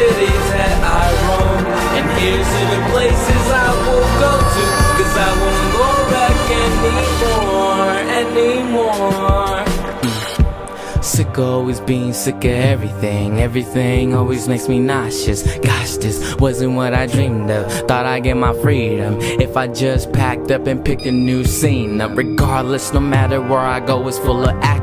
cities that I roam, and here's to the places I will go to, cause I won't go back anymore. Sick of always being sick of everything. Everything always makes me nauseous. Gosh, this wasn't what I dreamed of. Thought I'd get my freedom if I just packed up and picked a new scene up. Regardless, no matter where I go, it's full of actors.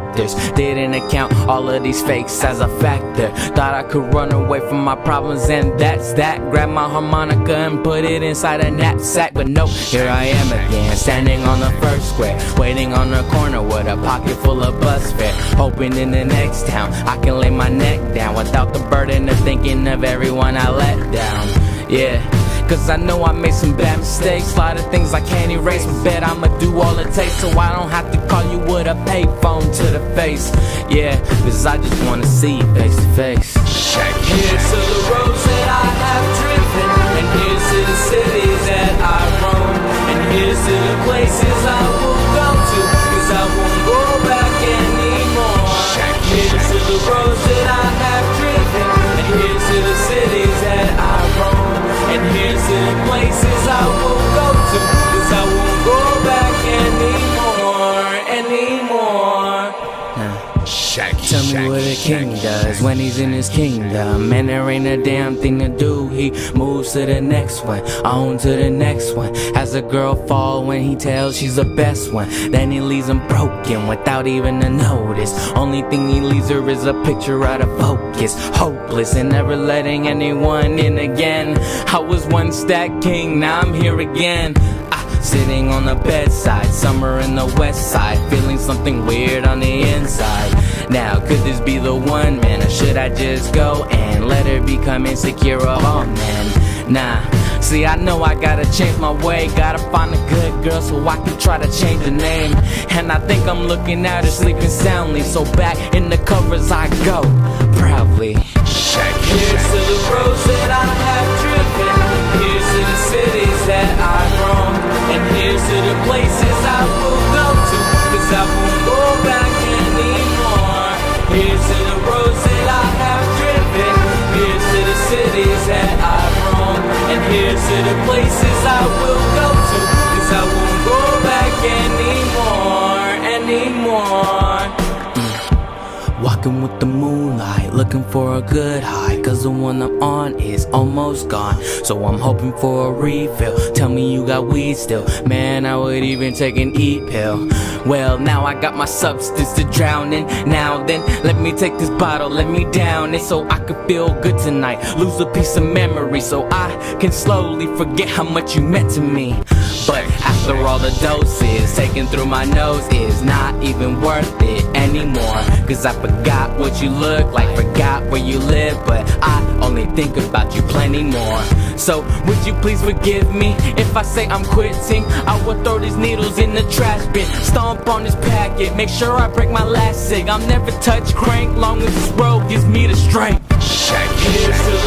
Didn't account all of these fakes as a factor. Thought I could run away from my problems, and that's that. Grab my harmonica and put it inside a knapsack. But no, here I am again, standing on the first square, waiting on the corner with a pocket full of bus fare, hoping in the next town I can lay my neck down without the burden of thinking of everyone I let down. Yeah, cause I know I made some bad mistakes, a lot of things I can't erase, but bet I'ma do all it takes so I don't have to call you with a payphone to the face. Yeah, cause I just wanna see you face to face. Here's to the roads that I have driven, and here's to the cities that I roam, and here's to the places I will go to, cause I won't go back anymore. Here's to the roads that I have driven, and here's to the cities that I roam, and here's to the places I will go to, cause I won't go back anymore. Tell me what a king does when he's in his kingdom, and there ain't a damn thing to do. He moves to the next one, on to the next one. Has a girl fall when he tells she's the best one, then he leaves them broken without even a notice. Only thing he leaves her is a picture out of focus, hopeless and never letting anyone in again. I was once that king, now I'm here again. Sitting on the bedside, summer in the west side, feeling something weird on the inside. Now, could this be the one, man, or should I just go and let her become insecure? Oh, man, nah. See, I know I gotta change my way, gotta find a good girl so I can try to change her name. And I think I'm looking at her sleeping soundly, so back in the covers I go, proudly. Here's to the roads that I have driven, here's to the cities that I roam, and here's to the places I will go to, cause I won't go back anymore. Here's to the roads that I have driven, here's to the cities that I roam, and here's to the places I will go to, cause I won't go back anymore. Walking with the moonlight, looking for a good high, cause the one I'm on is almost gone, so I'm hoping for a refill. Tell me you got weed still, man, I would even take an E-pill. Well, now I got my substance to drown in. Now then, let me take this bottle, let me down it, so I can feel good tonight, lose a piece of memory, so I can slowly forget how much you meant to me. But after all the doses taken through my nose is not even worth it anymore, cause I forgot what you look like, forgot where you live, but I only think about you plenty more. So would you please forgive me if I say I'm quitting? I will throw these needles in the trash bin, stomp on this packet, make sure I break my last cig. I'll never touch crank long as this road gives me the strength. Here's to the